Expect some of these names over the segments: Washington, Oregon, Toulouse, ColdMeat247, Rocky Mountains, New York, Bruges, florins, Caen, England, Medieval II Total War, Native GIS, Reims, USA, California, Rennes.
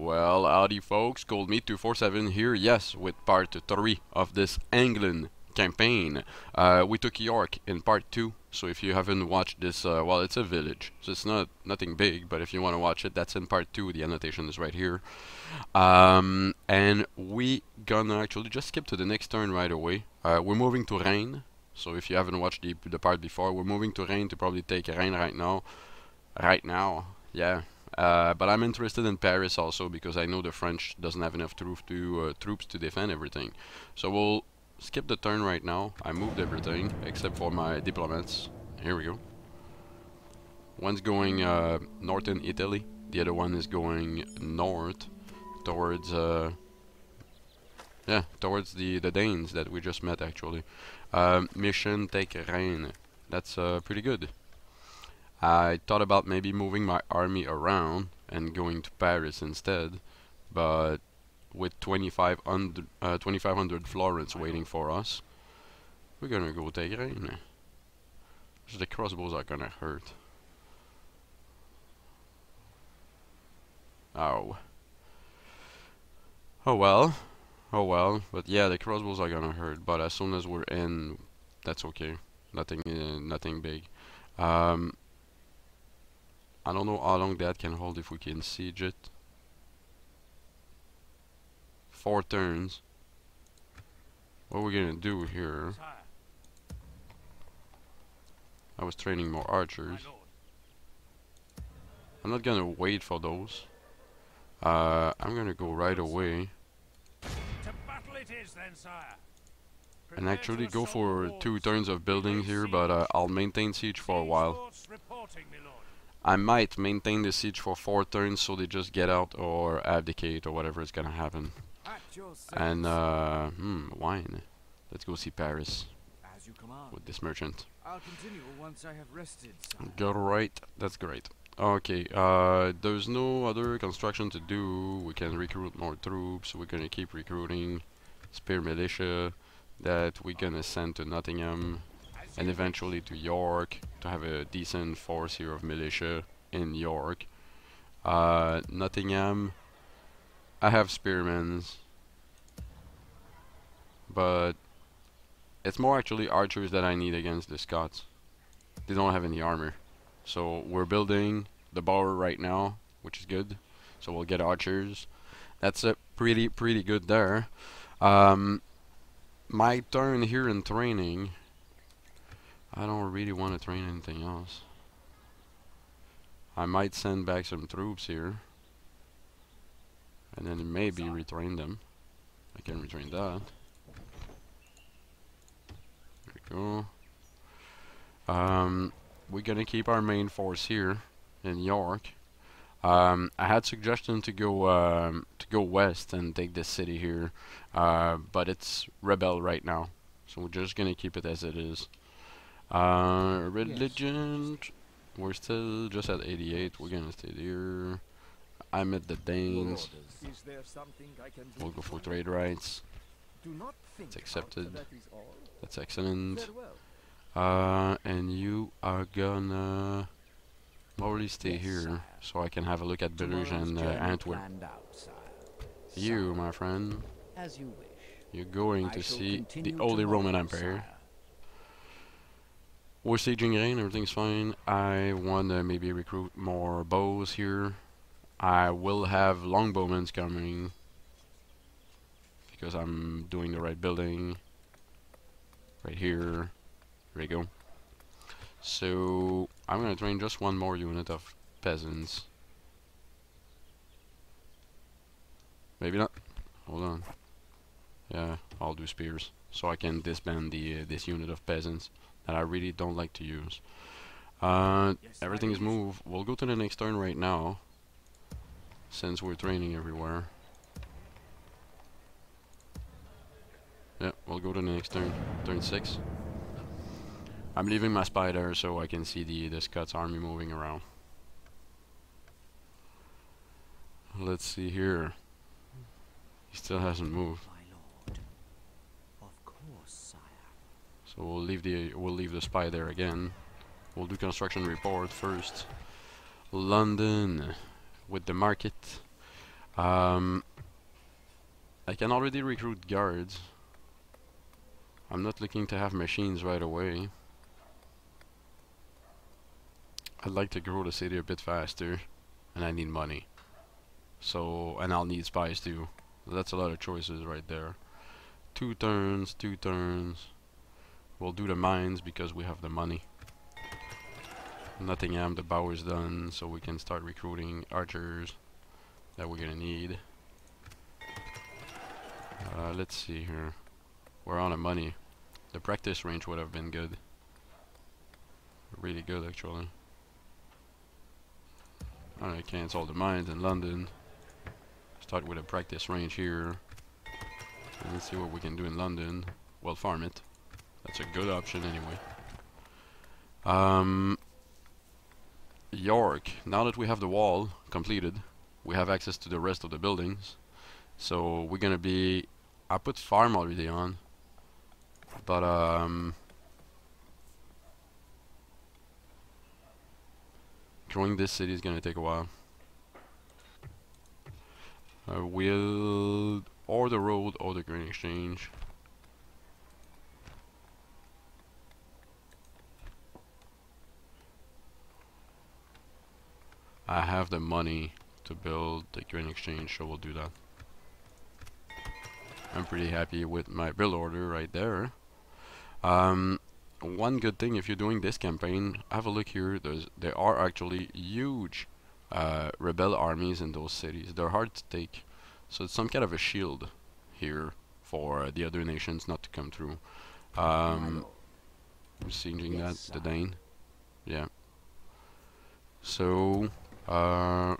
Well, howdy folks, ColdMeat247 here, yes, with part 3 of this England campaign. We took York in part 2, so if you haven't watched this, well, it's a village, so it's nothing big, but if you want to watch it, that's in part 2, the annotation is right here. And we gonna actually just skip to the next turn right away. We're moving to Rennes, so if you haven't watched the part before, we're moving to Rennes to probably take Rennes right now. Yeah. But I'm interested in Paris also because I know the French doesn't have enough troops to defend everything. So we'll skip the turn right now. I moved everything except for my diplomats. Here we go. One's going north in Italy. The other one is going north towards towards the Danes that we just met actually. Mission take Rennes. That's pretty good. I thought about maybe moving my army around and going to Paris instead, but with 2,500 florins waiting for us, we're gonna go take Rennes. The crossbows are gonna hurt. Ow. Oh well, but yeah, the crossbows are gonna hurt, but as soon as we're in, that's okay. Nothing big. I don't know how long that can hold if we can siege it. 4 turns. What are we gonna do here? I was training more archers. I'm not gonna wait for those. I'm gonna go right away. And actually go for 2 turns of building here, but I'll maintain siege for a while. I might maintain the siege for 4 turns so they just get out or abdicate or whatever is gonna happen. And wine. Let's go see Paris with this merchant. I'll continue once I have rested. Great, that's great. Okay, there's no other construction to do. We can recruit more troops. We're gonna keep recruiting spear militia that we're gonna send to Nottingham and eventually to York to have a decent force here of militia in York. Nottingham, I have spearmen, but it's more actually archers that I need against the Scots. They don't have any armor, so we're building the bower right now, which is good, so we'll get archers. That's a pretty good there. My turn here in training, I don't really want to train anything else. I might send back some troops here and then maybe retrain them. I can retrain that. There we go. We're gonna keep our main force here in York. I had suggestion to go west and take this city here, but it's rebel right now, so we're just gonna keep it as it is. Religion, yes. We're still just at 88, we're gonna stay there. I'm at the Danes. Is there something I can do? We'll go for trade rights. It's accepted. That's excellent. And you are gonna probably stay here, sire. So I can have a look at Bruges and Antwerp. You, my friend, as you wish. You're going to see the Holy Roman Empire. Sire. We're sieging Rennes, everything's fine. I want to maybe recruit more bows here. I will have longbowmen coming because I'm doing the right building. Right here. There we go. So I'm gonna train just one more unit of peasants. Maybe not. Hold on. Yeah, I'll do spears so I can disband the this unit of peasants. I really don't like to use. Everything is moved. We'll go to the next turn right now, since we're training everywhere. Yeah, we'll go to the next turn. Turn 6. I'm leaving my spy there so I can see the Scots army moving around. Let's see here. He still hasn't moved. We'll leave the spy there again. We'll do construction report first. London with the market. I can already recruit guards. I'm not looking to have machines right away. I'd like to grow the city a bit faster, and I need money. So, and I'll need spies too. That's a lot of choices right there. 2 turns, 2 turns. We'll do the mines because we have the money. Nottingham, the bower's done, so we can start recruiting archers that we're gonna need. Let's see here. We're out of money. The practice range would have been good. Really good, actually. Alright, cancel the mines in London. Start with a practice range here. And let's see what we can do in London. Well, farm it. That's a good option anyway. York. Now that we have the wall completed, we have access to the rest of the buildings. So we're gonna be... I put farm already on, but growing this city is gonna take a while. We'll or the road or the grain exchange. I have the money to build the grain exchange, so we'll do that. I'm pretty happy with my build order right there. One good thing if you're doing this campaign, have a look here. There are actually huge rebel armies in those cities. They're hard to take, so it's some kind of a shield here for the other nations not to come through. I'm seeing yes, that the Dane, yeah. So no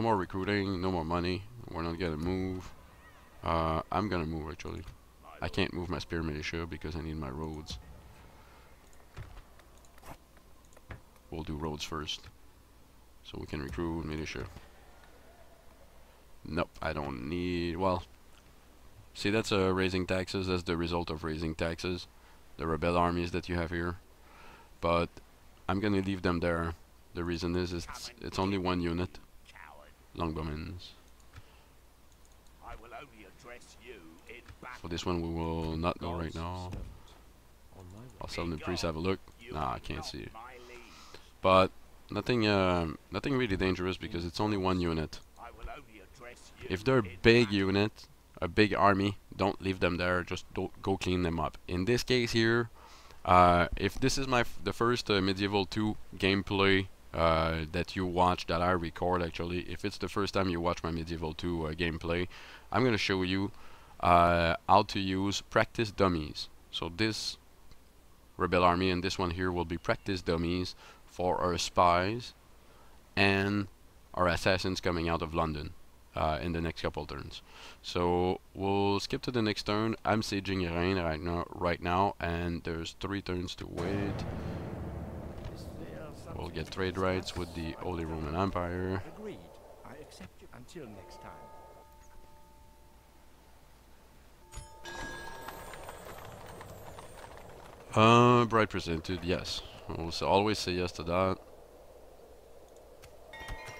more recruiting, no more money. We're not gonna move. I'm gonna move actually. I can't move my spear militia because I need my roads. We'll do roads first, so we can recruit militia. Nope, I don't need. Well, see, that's raising taxes. That's the result of raising taxes. The rebel armies that you have here, but I'm gonna leave them there. The reason is it's only one unit. Longbowmen's. For this one, we will not go right now. I'll summon the priest, have a look. Nah, I can't see it. But nothing, nothing really dangerous because it's only one unit. If they're a big unit, a big army, don't leave them there. Just go clean them up. In this case here, if this is the first Medieval 2 gameplay that you watch, that I record actually, if it's the first time you watch my Medieval 2 gameplay, I'm gonna show you how to use practice dummies. So this rebel army and this one here will be practice dummies for our spies and our assassins coming out of London in the next couple turns. So we'll skip to the next turn. I'm sieging Irene right now, and there's 3 turns to wait. We'll get trade rights with the Holy Roman Empire. Agreed. I accept you until next time. Bright presented, yes. We'll always say yes to that.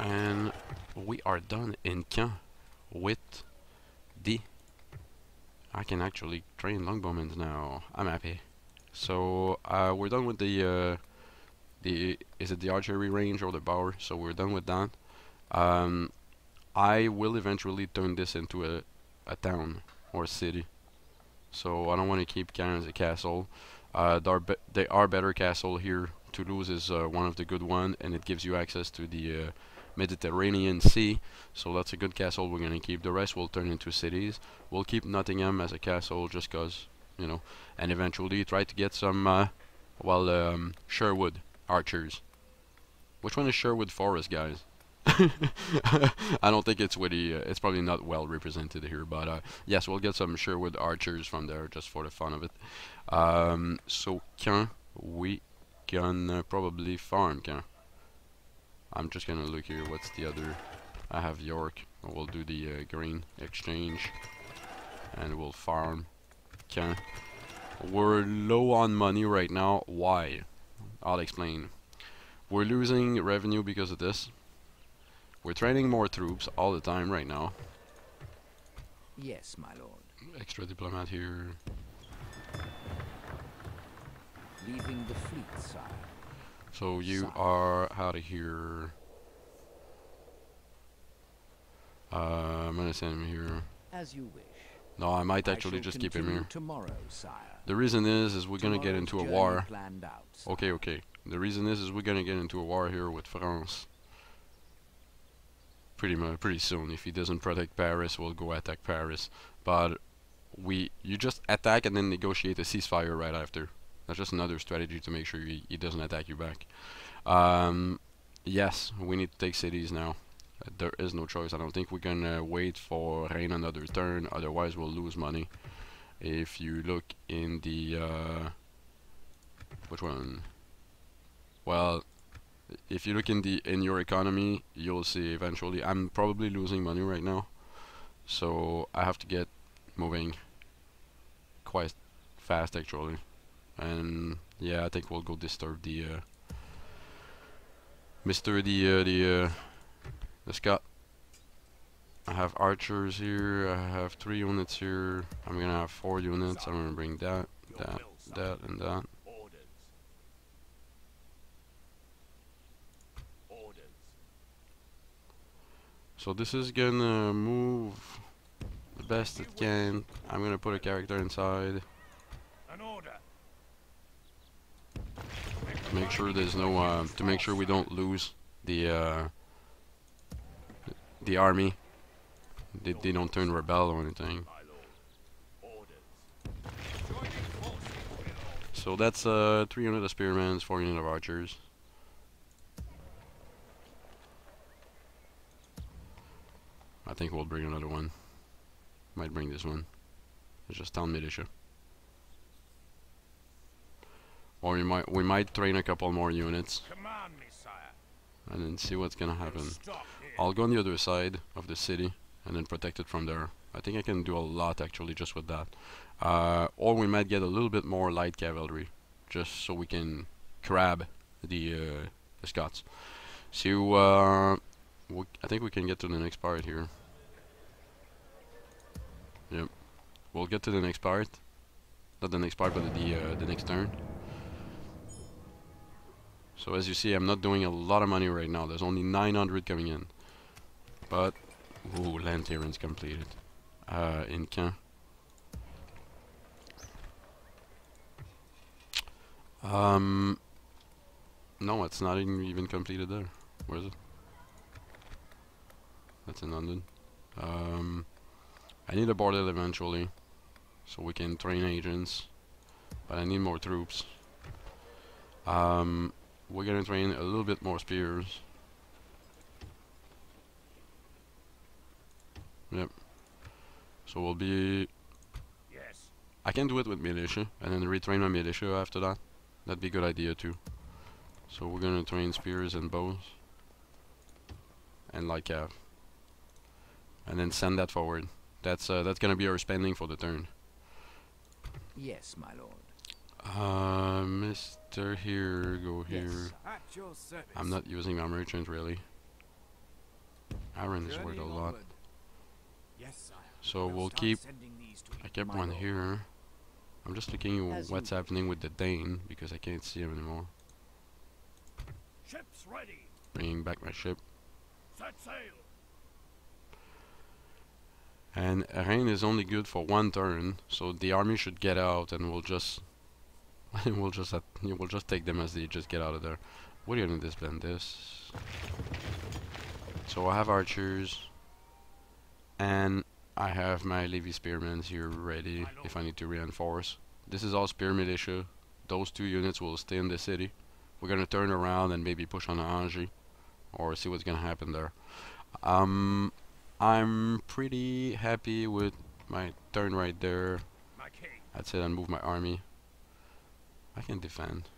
And we are done in Caen with the... I can actually train longbowmen now. I'm happy. So we're done with the is it the archery range or the bower? So we're done with that. I will eventually turn this into a town or a city. So I don't want to keep Caen as a castle. They are better castle here. Toulouse is one of the good ones, and it gives you access to the Mediterranean Sea. So that's a good castle we're gonna keep. The rest will turn into cities. We'll keep Nottingham as a castle just cause, you know. And eventually try to get some Sherwood archers. Which one is Sherwood Forest, guys? I don't think it's witty. It's probably not well represented here, but yes, we'll get some Sherwood archers from there just for the fun of it. So Caen, we can probably farm Caen. I'm just gonna look here. What's the other? I have York. We'll do the grain exchange, and we'll farm Caen. We're low on money right now. Why? I'll explain. We're losing revenue because of this. We're training more troops all the time right now. Yes, my lord. Extra diplomat here. Leaving the fleet, sire. So you are out of here. I'm gonna send him here. As you wish. No, I might actually just keep him here. Tomorrow, sire. The reason is we're gonna get into a war. Okay, okay. The reason is we're gonna get into a war here with France. Pretty soon. If he doesn't protect Paris, we'll go attack Paris. But you just attack and then negotiate a ceasefire right after. That's just another strategy to make sure he doesn't attack you back. Yes, we need to take cities now. There is no choice. I don't think we're gonna wait for rain another turn, otherwise we'll lose money. If you look in the which one? Well, if you look in the your economy, you'll see eventually I'm probably losing money right now. So I have to get moving quite fast actually. And yeah, I think we'll go disturb the the Scot. I have archers here, I have 3 units here, I'm gonna have 4 units, I'm gonna bring that, that, and that. So this is gonna move the best it can. I'm gonna put a character inside. To make sure there's no, to make sure we don't lose the army. They don't turn rebel or anything. So that's 3 units of spearmen, 4 units of archers. I think we'll bring another one. Might bring this one. It's just town militia. Or we might train a couple more units. And then see what's gonna happen. I'll go on the other side of the city and then protect it from there. I think I can do a lot actually just with that. Or we might get a little bit more light cavalry just so we can grab the Scots. So I think we can get to the next part here. Yep, we'll get to the next part. Not the next part, but the next turn. So as you see, I'm not doing a lot of money right now. There's only 900 coming in. But, ooh, land clearance completed. In Caen. No, it's not even completed there. Where is it? That's in London. I need a border eventually. So we can train agents. But I need more troops. We're gonna train a little bit more spears. Yep. So we'll be... Yes. I can do it with militia and then retrain my militia after that. That'd be a good idea too. So we're gonna train spears and bows. And light cav. And then send that forward. That's gonna be our spending for the turn. Yes, my lord. Mister here, go here. Yes, I'm not using my merchant really. Aaron is worth a lot. Yes, so we'll keep... I kept one here. I'm just looking at what's happening with the Dane because I can't see him anymore. Ship's ready. Bringing back my ship. Set sail. And Rain is only good for 1 turn, so the army should get out and we'll just... we'll just take them as they just get out of there. What are you gonna disband this? So I have archers, and I have my levy spearmen here ready if I need to reinforce. This is all spear militia. Those 2 units will stay in the city. We're gonna turn around and maybe push on Angers, or see what's gonna happen there. I'm pretty happy with my turn right there. I'd say I'd move my army. I can defend.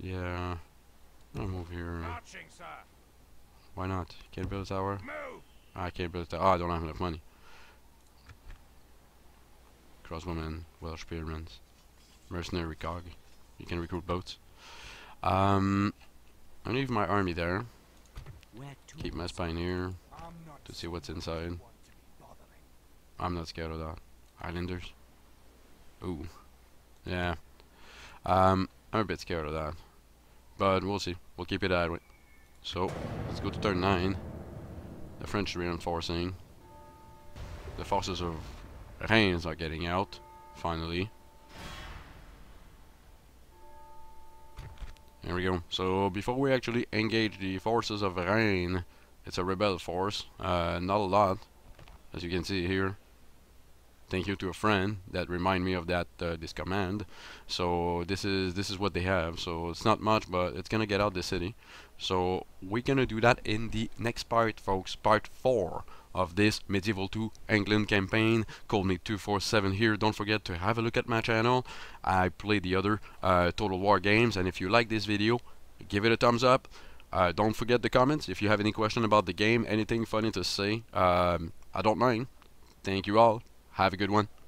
Yeah, I'll move here. Why not? Can't build a tower? Move. I can't build a tower. Oh, I don't have enough money. Crossbowmen, Welsh spearmen, mercenary cog. You can recruit boats. I leave my army there. Keep my spine here to see what's inside. I'm not scared of that. Islanders. Ooh. Yeah. I'm a bit scared of that. But we'll see. We'll keep it that way. So, let's go to turn 9. The French reinforcing. The forces of Reims are getting out, finally. There we go. So, before we actually engage the forces of Reims, it's a rebel force. Not a lot, as you can see here. Thank you to a friend that reminded me of that this command. So this is what they have. So it's not much, but it's gonna get out the city. So we're gonna do that in the next part, folks. Part 4 of this Medieval 2 England campaign. ColdMeat247 here. Don't forget to have a look at my channel. I play the other Total War games, and if you like this video, give it a thumbs up. Don't forget the comments. If you have any question about the game, anything funny to say, I don't mind. Thank you all. Have a good one.